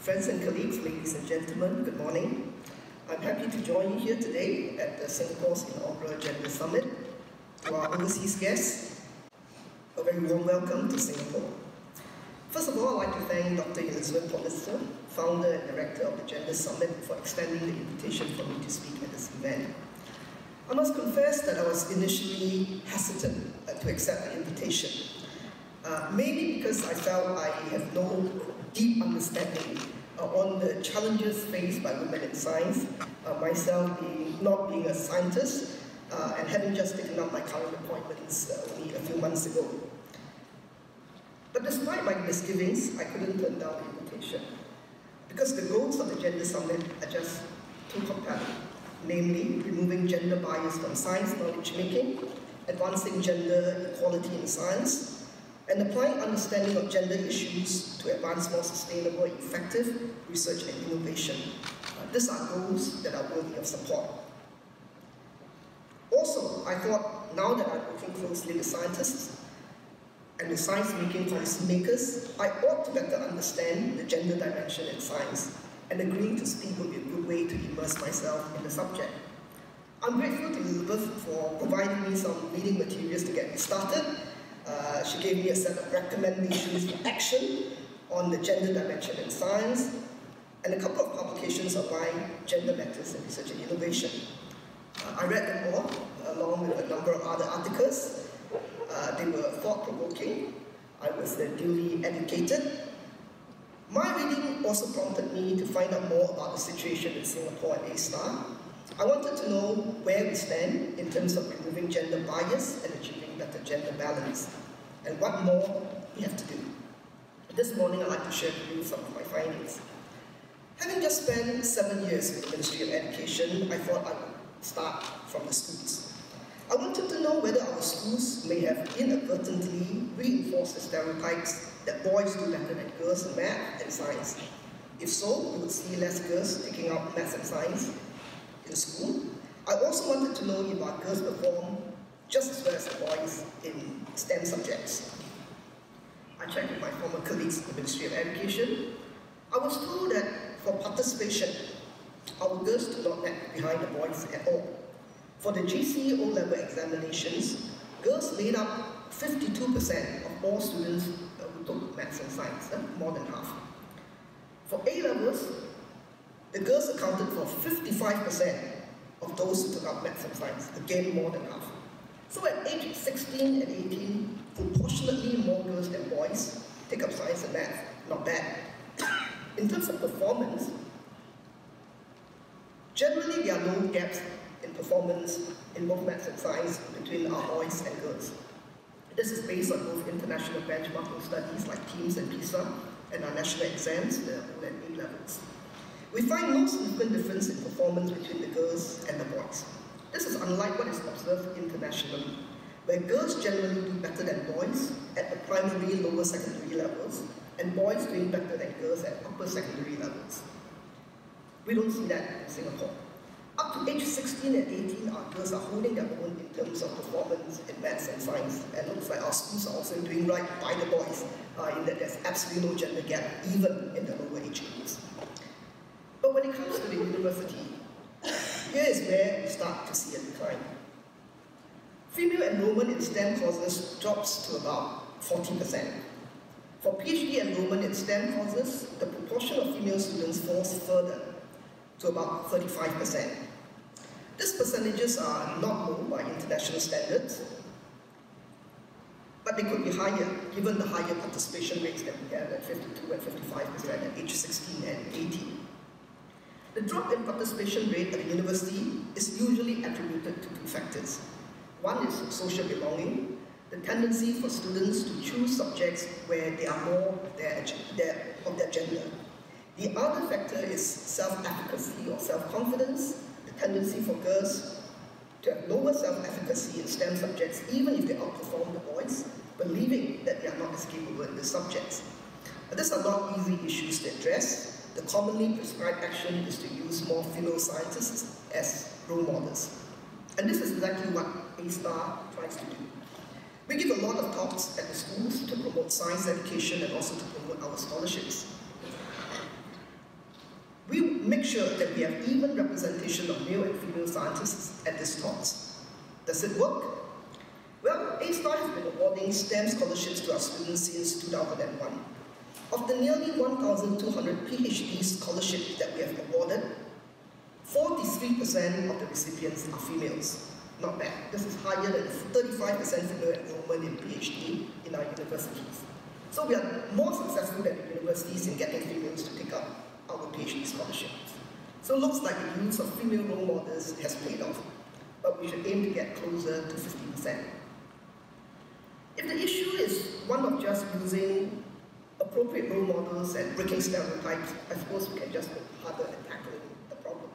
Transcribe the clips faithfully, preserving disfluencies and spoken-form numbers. Friends and colleagues, ladies and gentlemen, good morning. I'm happy to join you here today at the Singapore's inaugural Gender Summit. To our overseas guests, a very warm welcome to Singapore. First of all, I'd like to thank Doctor Elizabeth Pollister, founder and director of the Gender Summit, for extending the invitation for me to speak at this event. I must confess that I was initially hesitant to accept the invitation, uh, mainly because I felt I have no deep understanding uh, on the challenges faced by women in science, uh, myself being, not being a scientist, uh, and having just taken up my current appointments uh, only a few months ago. But despite my misgivings, I couldn't turn down the invitation, because the goals of the Gender Summit are just too compelling, namely removing gender bias from science knowledge making, advancing gender equality in science, and applying understanding of gender issues to advance more sustainable and effective research and innovation. Uh, these are goals that are worthy of support. Also, I thought, now that I'm working closely with scientists and with science-making policymakers, I ought to better understand the gender dimension in science, and agreeing to speak would be a good way to immerse myself in the subject. I'm grateful to Elizabeth for providing me some reading materials to get me started. Uh, she gave me a set of recommendations for action on the gender dimension in science, and a couple of publications on why gender matters in research and innovation. Uh, I read them all, along with a number of other articles. Uh, they were thought-provoking. I was uh, duly educated. My reading also prompted me to find out more about the situation in Singapore and A star. I wanted to know where we stand in terms of removing gender bias and achieving better gender balance, and what more we have to do. This morning, I'd like to share with you some of my findings. Having just spent seven years with the Ministry of Education, I thought I would start from the schools. I wanted to know whether our schools may have inadvertently reinforced the stereotypes that boys do better than girls in math and science. If so, we would see less girls taking up math and science in school. I also wanted to know if our girls perform just as well as the boys in STEM subjects. I checked with my former colleagues in the Ministry of Education. I was told that for participation, our girls do not lag behind the boys at all. For the G C E O level examinations, girls made up fifty-two percent of all students who took maths and science, more than half. For A levels, the girls accounted for fifty-five percent of those who took up maths and science, again more than half. So at age sixteen and eighteen, proportionately more girls than boys take up science and math. Not bad. In terms of performance, generally there are no gaps in performance in both maths and science between our boys and girls. This is based on both international benchmarking studies like TIMSS and PISA, and our national exams, the A levels. We find no significant difference in performance between the girls and the boys. This is unlike what is observed internationally, where girls generally do better than boys at the primary, lower secondary levels, and boys doing better than girls at upper secondary levels. We don't see that in Singapore. Up to age sixteen and eighteen, our girls are holding their own in terms of performance in maths and science, and it looks like our schools are also doing right by the boys, uh, in that there's absolutely no gender gap, even in the lower age groups. But when it comes to the university, here is where we start to see a decline. Female enrollment in STEM courses drops to about forty percent. For PhD enrollment in STEM courses, the proportion of female students falls further to about thirty-five percent. These percentages are not low by international standards, but they could be higher given the higher participation rates that we have at fifty-two and fifty-five percent at age sixteen and eighteen. The drop in participation rate at a university is usually attributed to two factors. One is social belonging, the tendency for students to choose subjects where they are more of their, their, of their gender. The other factor is self-efficacy or self-confidence, the tendency for girls to have lower self-efficacy in STEM subjects, even if they outperform the boys, believing that they are not as capable in the subjects. But these are not easy issues to address. The commonly prescribed action is to use more female scientists as role models. And this is exactly what A star tries to do. We give a lot of talks at the schools to promote science education and also to promote our scholarships. make sure that we have even representation of male and female scientists at these talks. Does it work? Well, A*STAR has been awarding STEM scholarships to our students since two thousand one. Of the nearly one thousand two hundred PhD scholarships that we have awarded, forty-three percent of the recipients are females. Not bad. This is higher than thirty-five percent female enrollment in PhD in our universities. So we are more successful than the universities in getting females to take up our PhD scholarships. So it looks like the use of female role models has paid off, but we should aim to get closer to fifty percent. If the issue is one of just using appropriate role models and breaking stereotypes, I suppose we can just go harder at tackling the problem.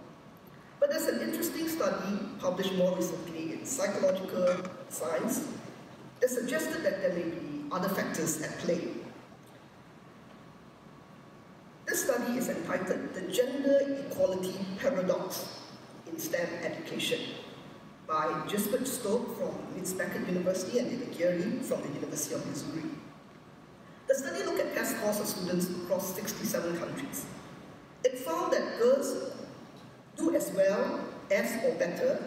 But there's an interesting study published more recently in Psychological Science that suggested that there may be other factors at play. This study is entitled The Gender Equality Paradox in STEM Education by Gisbert Stoke from Leeds Beckett University and Edie Gehring from the University of Missouri. The study looked at test scores of students across sixty-seven countries. It found that girls do as well as or better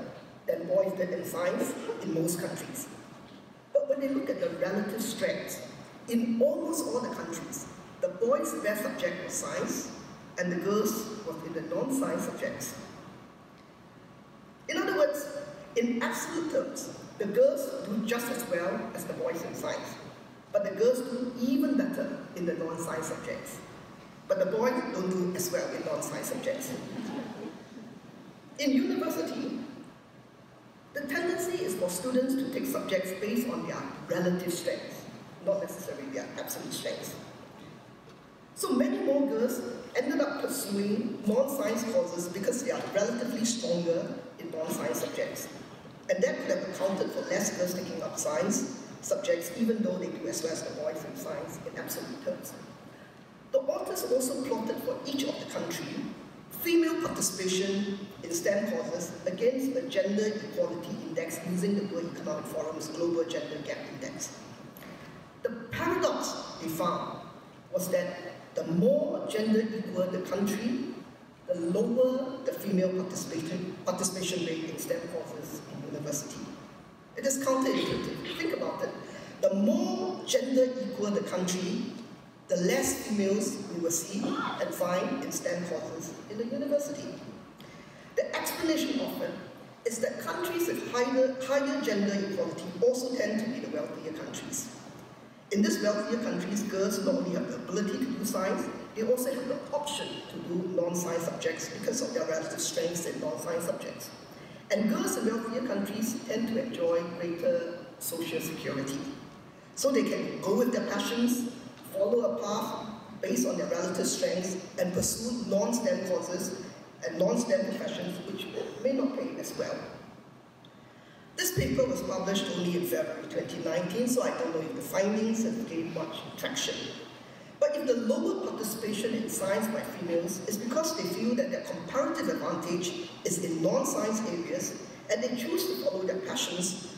than boys did in science in most countries. But when they look at the relative strengths, in almost all the countries, the boys' best subject was science, and the girls was in the non-science subjects. In other words, in absolute terms, the girls do just as well as the boys in science, but the girls do even better in the non-science subjects. But the boys don't do as well in non-science subjects. In university, the tendency is for students to take subjects based on their relative strengths, not necessarily their absolute strengths. So many more girls ended up pursuing non-science courses because they are relatively stronger in non-science subjects. And that could have accounted for less girls taking up science subjects, even though they do as well as the boys in science in absolute terms. The authors also plotted for each of the country female participation in STEM courses against the Gender Equality Index using the World Economic Forum's Global Gender Gap Index. The paradox they found was that the more gender equal the country, the lower the female participation, participation rate in STEM courses in university. It is counterintuitive. Think about it. The more gender equal the country, the less females we will see and find in STEM courses in the university. The explanation often is that countries with higher, higher gender equality also tend to be the wealthier countries. In these wealthier countries, girls not only have the ability to do science, they also have the option to do non-science subjects because of their relative strengths in non-science subjects. And girls in wealthier countries tend to enjoy greater social security. So they can go with their passions, follow a path based on their relative strengths, and pursue non-STEM courses and non-STEM professions which may not pay as well. This paper was published only in February twenty nineteen, so I don't know if the findings have gained much traction. But if the lower participation in science by females is because they feel that their comparative advantage is in non-science areas and they choose to follow their passions,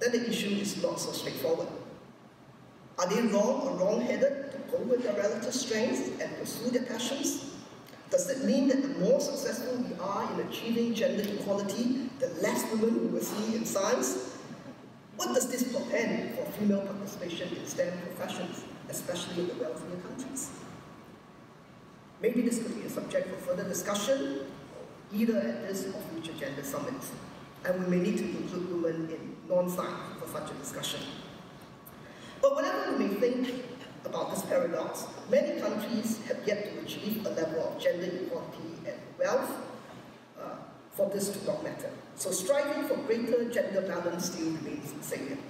then the issue is not so straightforward. Are they wrong or wrong-headed to go with their relative strengths and pursue their passions? Does it mean that the more successful we are in achieving gender equality, the less women we will see in science? What does this portend for female participation in STEM professions, especially in the wealthier countries? Maybe this could be a subject for further discussion, either at this or future gender summits, and we may need to include women in non-science for such a discussion. But whatever we may think about this paradox, many countries have yet to achieve a level of gender equality and wealth uh, for this to not matter. So striving for greater gender balance still remains salient.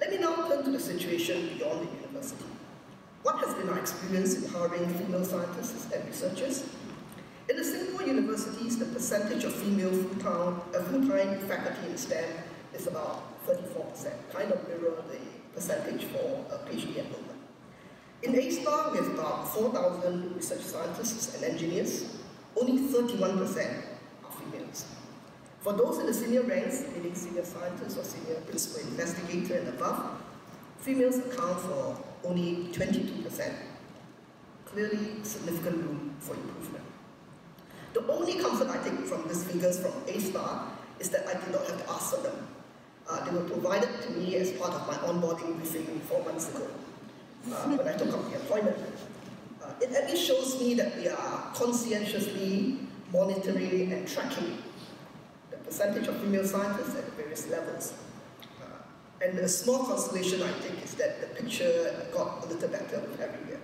Let me now turn to the situation beyond the university. What has been our experience in hiring female scientists and researchers? In the Singapore universities, the percentage of female full-time full-time faculty in STEM is about thirty-four percent, kind of mirror the percentage for a PhD enrollment. In A*STAR, we have about four thousand research scientists and engineers. Only thirty-one percent are females. For those in the senior ranks, meaning senior scientists or senior principal investigator and above, females account for only twenty-two percent. Clearly, significant room for improvement. The only comfort I take from these figures from A star is that I did not have to ask for them. Uh, they were provided to me as part of my onboarding briefing four months ago uh, when I took up the employment. Uh, it at least shows me that we are conscientiously monitoring and tracking the percentage of female scientists at various levels. Uh, and the small consolation I think is that the picture got a little better with every year.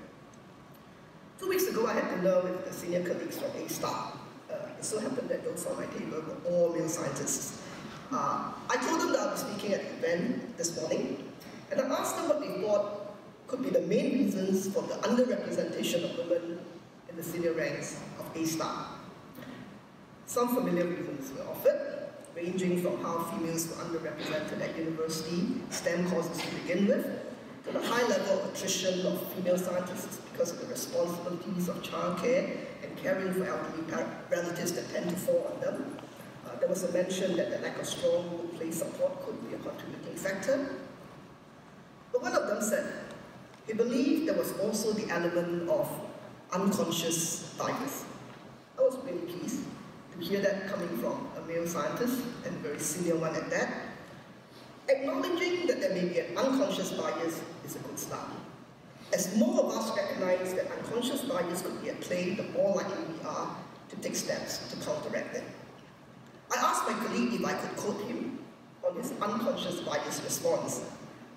Two weeks ago I had dinner with the senior colleagues from A star. Uh, it so happened that those on my table were all male scientists. Uh, I told them that I was speaking at an event this morning, and I asked them what they thought could be the main reasons for the underrepresentation of women in the senior ranks of A star. Some familiar reasons were offered, ranging from how females were underrepresented at university STEM courses to begin with, to the high level of attrition of female scientists because of the responsibilities of childcare and caring for elderly relatives that tend to fall on them. There was a mention that the lack of strong workplace support could be a contributing factor. But one of them said, he believed there was also the element of unconscious bias. I was really pleased to hear that coming from a male scientist, and a very senior one at that. Acknowledging that there may be an unconscious bias is a good start. As more of us recognize that unconscious bias could be at play, the more likely we are to take steps to counteract it. I asked my colleague if I could quote him on his unconscious bias response.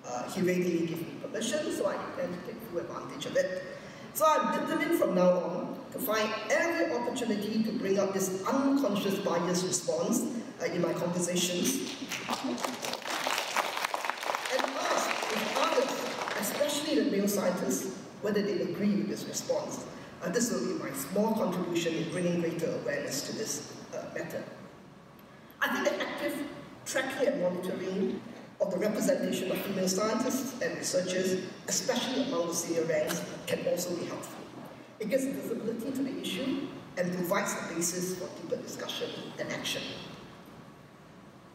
Uh, he readily gave me permission, so I intend to take full advantage of it. So I'm determined from now on to find every opportunity to bring up this unconscious bias response uh, in my conversations, and ask if others, especially the male scientists, whether they agree with this response. Uh, this will be my small contribution in bringing greater awareness to this uh, matter. I think the active tracking and monitoring of the representation of female scientists and researchers, especially among the senior ranks, can also be helpful. It gives visibility to the issue and provides the basis for deeper discussion and action.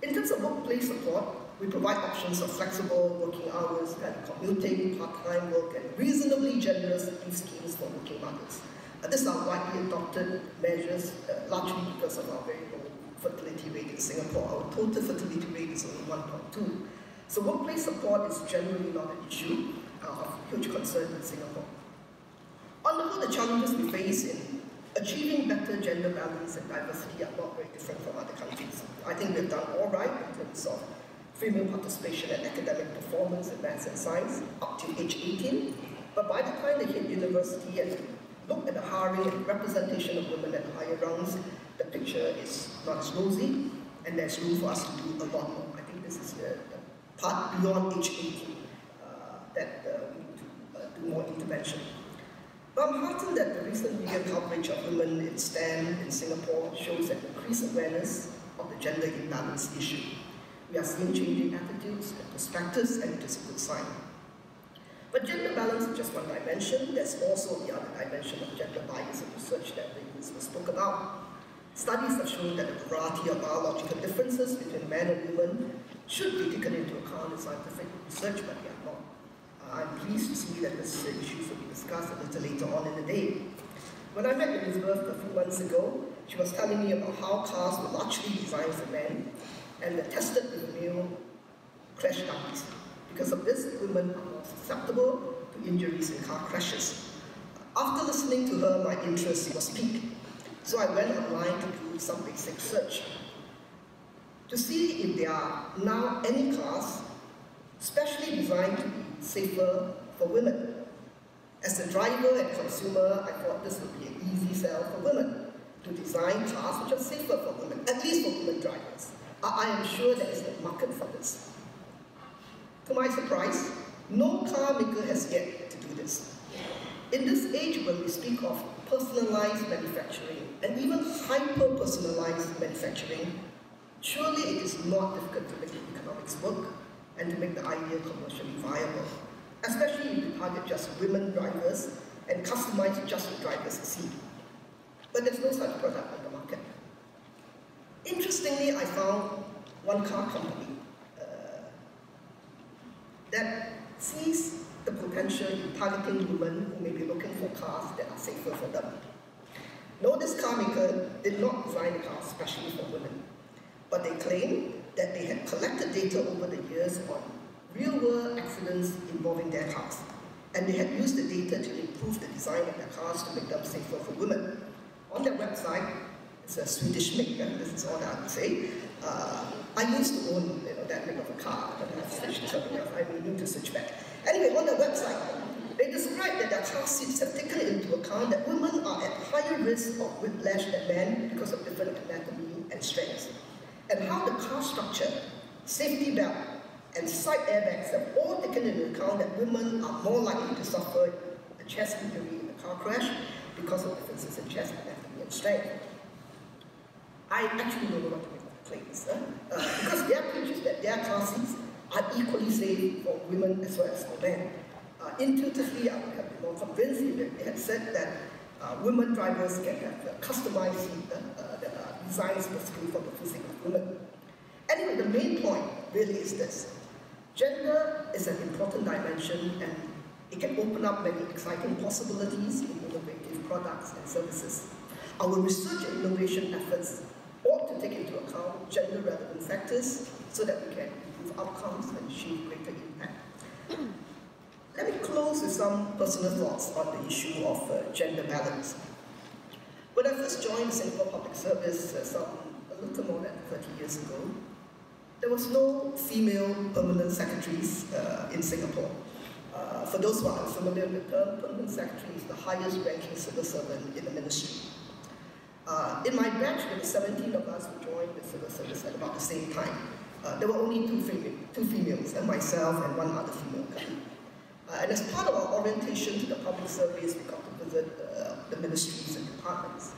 In terms of workplace support, we provide options of flexible working hours, commuting, part-time work, and reasonably generous leave schemes for working mothers. Uh, these are widely adopted measures, uh, largely because of our very low fertility rate in Singapore. Our total fertility rate is only one point two. So workplace support is generally not an issue uh, of huge concern in Singapore. On the whole, the challenges we face in achieving better gender balance and diversity are not very different from other countries. I think we've done all right in terms of female participation and academic performance in maths and science up to age eighteen. But by the time they hit university and look at the hiring and representation of women at higher rounds, the picture is not as rosy, and there's room for us to do a lot more. I think this is the, the part beyond age eighteen uh, that uh, we need to uh, do more intervention. But I'm heartened that the recent media coverage of women in STEM in Singapore shows an increased awareness of the gender imbalance issue. We are seeing changing attitudes and perspectives, and it is a good sign. But gender balance is just one dimension. There's also the other dimension of gender bias in research that we spoke about. Studies have shown that a variety of biological differences between men and women should be taken into account in scientific research, but they are not. Uh, I'm pleased to see that this issue will be discussed a little later on in the day. When I met Elizabeth a few months ago, she was telling me about how cars were largely designed for men and were tested with male crash dummies. Because of this, women are more susceptible to injuries in car crashes. After listening to her, my interest was piqued. So I went online to do some basic search to see if there are now any cars specially designed to be safer for women. As a driver and consumer, I thought this would be an easy sell for women, to design cars which are safer for women, at least for women drivers. I am sure there is a market for this. To my surprise, no car maker has yet to do this. In this age when we speak of personalized manufacturing and even hyper-personalized manufacturing, surely it is not difficult to make the economics work and to make the idea commercially viable, especially if you target just women drivers and customize just for drivers to see. But there's no such product on the market. Interestingly, I found one car company uh, that sees the potential in targeting women who may be looking for cars that are safer for them. Notice Carmichael did not design a house specially for women, but they claim that they had collected data over the years on real-world accidents involving their cars, and they had used the data to improve the design of their cars to make them safer for women. On their website, it's a Swedish maker, this is all I have to say. Uh, I used to own you know, that big of a car, but I have to switch to something else. I need to switch back. Anyway, on their website, they describe that their car seats have taken into account that women are at higher risk of whiplash than men because of different anatomy and strengths, and how the car structure, safety belt, and side airbags have all taken into account that women are more likely to suffer a chest injury in a car crash because of differences in chest anatomy and strength. I actually don't know what to make of the claims, eh? uh, because their claim is that their car seats are equally safe for women as well as for men. Uh, intuitively, I would have been more convinced if they had said that uh, women drivers can have uh, customized seats uh, uh, that are designed specifically for the physique of women. Anyway, the main point really is this. Gender is an important dimension, and it can open up many exciting possibilities in innovative products and services. Our research and innovation efforts ought to take into account gender-relevant factors so that we can improve outcomes and achieve greater impact. Let me close with some personal thoughts on the issue of uh, gender balance. When I first joined Singapore Public Service uh, some, a little more than thirty years ago, there was no female permanent secretaries uh, in Singapore. Uh, for those who are unfamiliar with the term, permanent secretary is the highest ranking civil servant in the ministry. Uh, in my batch, there were seventeen of us who joined the civil service at about the same time. Uh, there were only two, fem two females, and myself and one other female colleague. Uh, and as part of our orientation to the public service, we got to visit uh, the ministries and departments.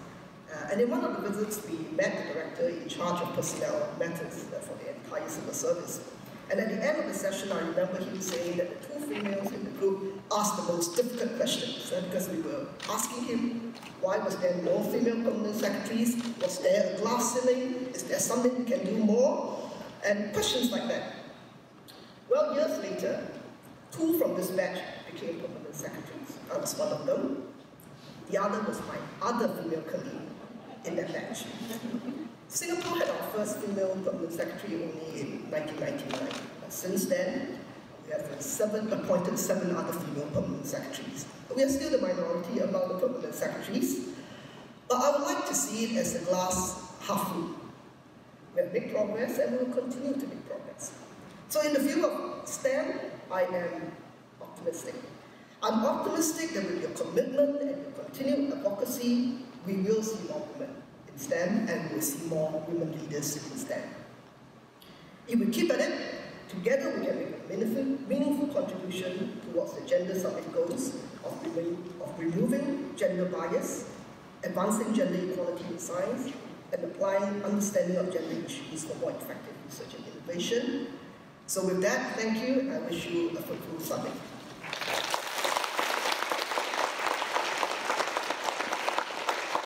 Uh, and in one of the visits, we met the director in charge of personnel matters uh, for the entire civil service. And at the end of the session, I remember him saying that the two females in the group asked the most difficult questions, uh, because we were asking him, why was there no female permanent secretaries? Was there a glass ceiling? Is there something we can do more? And questions like that. Well, years later, two from this batch became permanent secretaries. I was one of them. The other was my other female colleague in that batch. Singapore had our first female permanent secretary only in nineteen ninety-nine. Since then, we have seven, appointed seven other female permanent secretaries. We are still the minority among the permanent secretaries, but I would like to see it as a glass half full. We have made progress, and we will continue to make progress. So in the view of STEM, I am optimistic. I'm optimistic that with your commitment and your continued advocacy, we will see more women in STEM, and we'll see more women leaders in STEM. If we keep at it, together we can make a meaningful contribution towards the Gender Summit goals of, of removing gender bias, advancing gender equality in science, and applying understanding of gender issues for more effective research and innovation. So with that, thank you, and I wish you a fruitful summit.